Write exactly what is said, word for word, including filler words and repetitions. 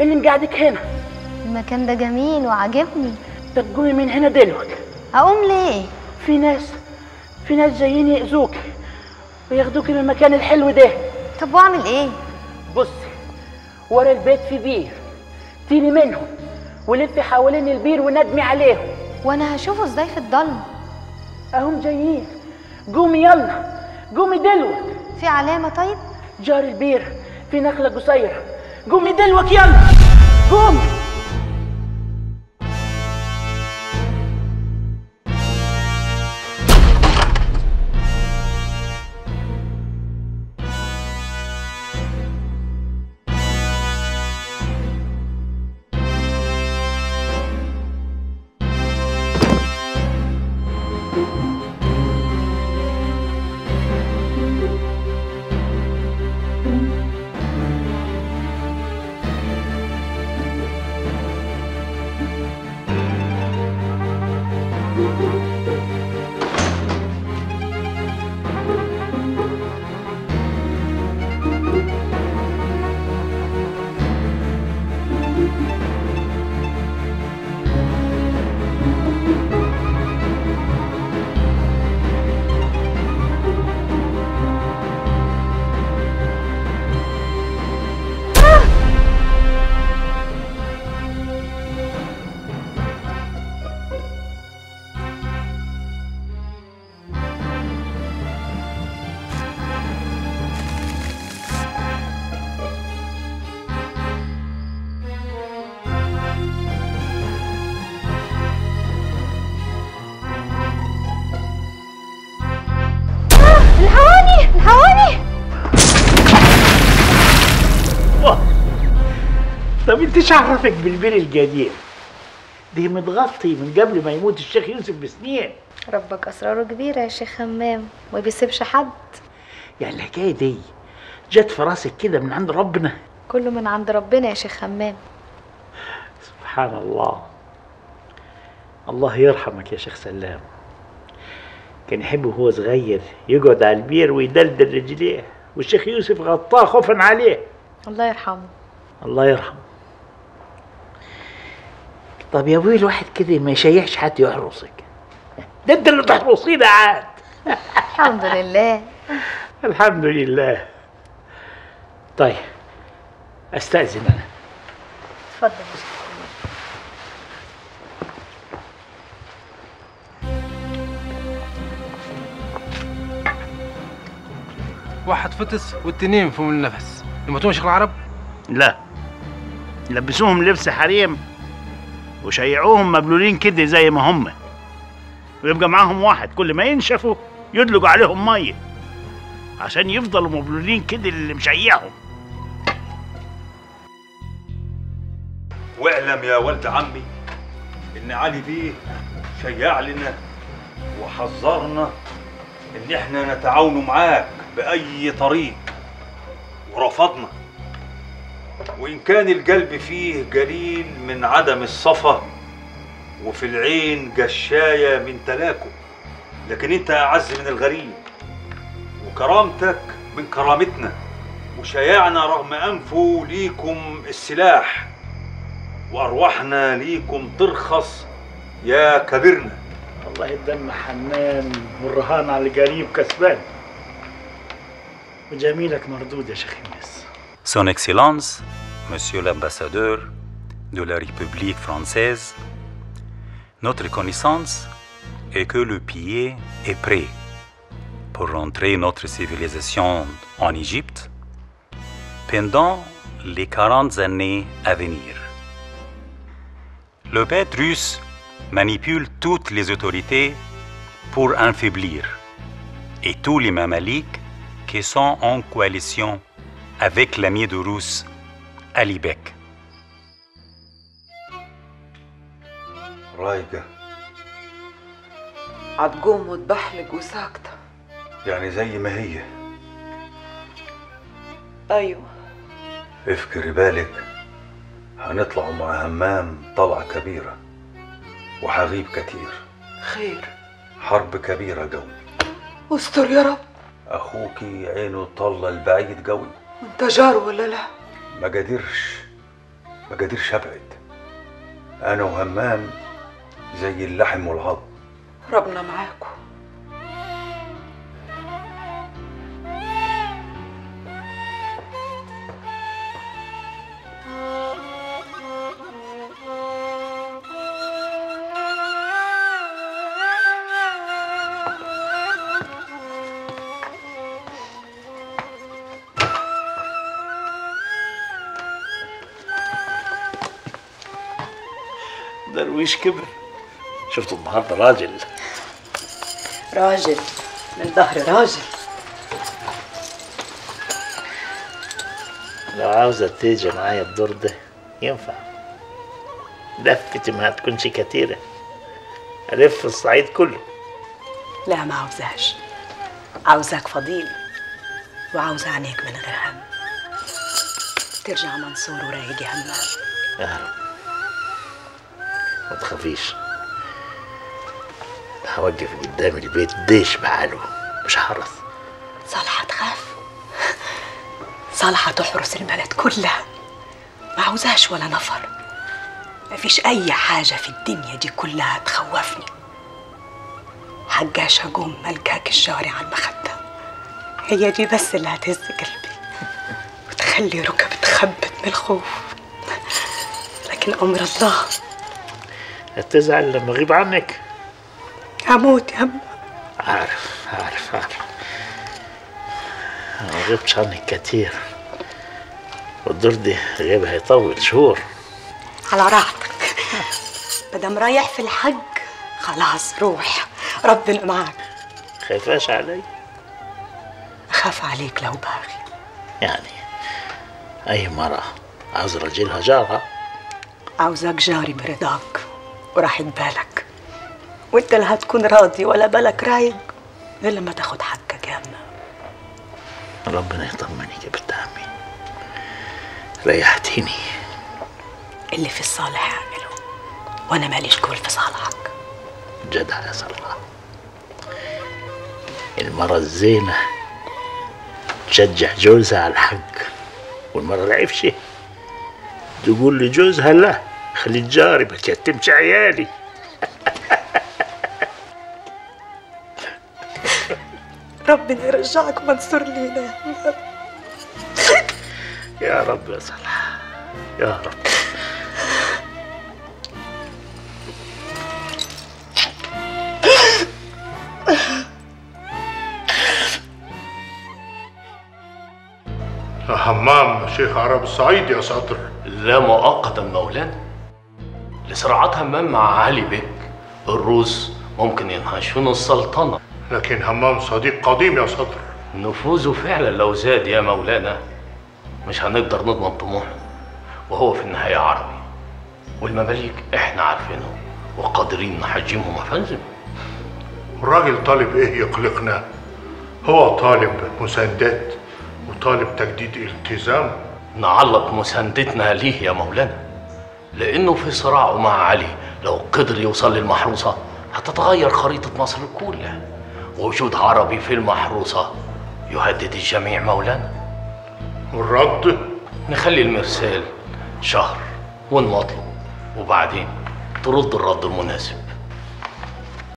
اللي مقعدك هنا؟ المكان ده جميل وعاجبني. تقومي من هنا دلوقتي؟ هقوم ليه؟ في ناس في ناس جايين يأذوكي وياخدوكي من المكان الحلو ده. طب واعمل ايه؟ بصي، ورا البيت في بير، تيلي منهم ولفي حوالين البير وندمي عليهم. وانا هشوفه ازاي في الضلمه؟ اهم جايين، قومي يلا، قومي دلوقتي. في علامه؟ طيب جار البير في نخله قصيره، قومي دلوقتي يلا، قومي. طب انت ايش عرفك بالبير الجديد؟ دي متغطي من قبل ما يموت الشيخ يوسف بسنين. ربك اسراره كبيره يا شيخ همام وما بيسيبش حد. يعني الحكايه دي جت في راسك كده من عند ربنا؟ كله من عند ربنا يا شيخ همام. سبحان الله. الله يرحمك يا شيخ سلام. كان يحب وهو صغير يقعد على البير ويدلدل رجليه، والشيخ يوسف غطاه خوفا عليه. الله يرحمه. الله يرحمه. طب يا ابوي الواحد كده ما يشيحش حد يحرسك، ده انت اللي تحرسينا عاد. الحمد لله. الحمد لله. طيب استأذن انا. اتفضل. واحد فطس والتنين فيهم النفس. يموتون شيخ العرب؟ لا، لبسوهم لبس حريم وشيعوهم مبلولين كده زي ما هم، ويبقى معاهم واحد كل ما ينشفوا يدلقوا عليهم ميه عشان يفضلوا مبلولين كده اللي مشيعهم. واعلم يا ولد عمي ان علي بيه شيع لنا وحذرنا ان احنا نتعاونوا معاك باي طريق، ورفضنا. وإن كان القلب فيه جليل من عدم الصفا وفي العين جشاية من تلاكم، لكن أنت أعز من الغريب، وكرامتك من كرامتنا، وشيعنا رغم أنفه ليكم السلاح، وأرواحنا ليكم ترخص يا كبرنا. والله الدم حنان والرهان على الجريب كسبان، وجميلك مردود يا شيخ ميس. Son Excellence, Monsieur l'Ambassadeur de la République française, notre connaissance est que le pied est prêt pour rentrer notre civilisation en Égypte pendant les quarante années à venir. Le bête russe manipule toutes les autorités pour affaiblir et tous les mamaliques qui sont en coalition avec l'ami de Russe, علي بك. رايقة. هتقوم وتبحلج وساكتة. يعني زي ما هي. أيوة. افكري بالك هنطلعوا مع همام طلعة كبيرة وحغيب كتير. خير. حرب كبيرة جوي. استر يا رب. أخوكي عينه طلة البعيد جوي. وانت جار ولا لا؟ ما قدرش، مجادير شبعت. أنا وهمام زي اللحم والعظم. ربنا معاكم. درويش كبر. شفته النهارده راجل راجل من ظهر راجل. لو عاوزه تيجي معايا الدور ده ينفع، لفتي ما هتكونش كتيره، الف الصعيد كله. لا ما عاوزهاش، عاوزاك فضيل وعاوزه عينيك من غير هم. ترجع منصور ورايق يا همام. يا رب ما تخافيش، هوقف قدام البيت ديش بعاله، مش هحرس. صالحة تخاف، صالحة تحرس البلد كلها، ما عاوزاش ولا نفر. مفيش أي حاجة في الدنيا دي كلها تخوفني. حجاشة جم ملكاك الشهري على المخدة، هي دي بس اللي هتهز قلبي وتخلي ركبي تخبط من الخوف، لكن أمر الله. هتزعل لما اغيب عنك؟ هموت يا أما. عارف عارف عارف، ما غبتش عنك كتير، والدور دي غياب هيطول شهور. على راحتك، مادام رايح في الحج خلاص روح، ربنا معاك. خايفاش علي؟ أخاف عليك لو باغي. يعني أي مرة عاوز راجلها جارها. عاوزاك جاري برضاك وراحت بالك، وانت لا هتكون راضي ولا بالك رايق غير لما تاخد حقك يا أما. ربنا يطمنك يا بنت عمي، ريحتيني. اللي في الصالح اعمله، وانا ماليش قول في صالحك. جدع يا صلاح، المرة الزينة تشجع جوزها على الحق، والمرة العفشة تقول لجوزها لا خلي جاري ما تيتمش عيالي. ربنا يرجعك منصور لينا يا رب يا صلاح يا رب. يا همام شيخ عرب الصعيد يا ساتر. لا مؤقتا مولانا، لصراعات همام مع علي بك الروس ممكن ينهشون السلطنة، لكن همام صديق قديم يا صدر. نفوذه فعلا لو زاد يا مولانا مش هنقدر نضمن طموحه، وهو في النهاية عربي، والمماليك احنا عارفينهم وقادرين نحجمهم يا فندم. الراجل طالب ايه يقلقنا؟ هو طالب مساندات وطالب تجديد التزام. نعلق مساندتنا ليه يا مولانا، لأنه في صراعه مع علي لو قدر يوصل للمحروسة هتتغير خريطة مصر كلها، ووجود عربي في المحروسة يهدد الجميع مولانا. والرد؟ نخلي المرسال شهر ونمطله وبعدين ترد الرد المناسب.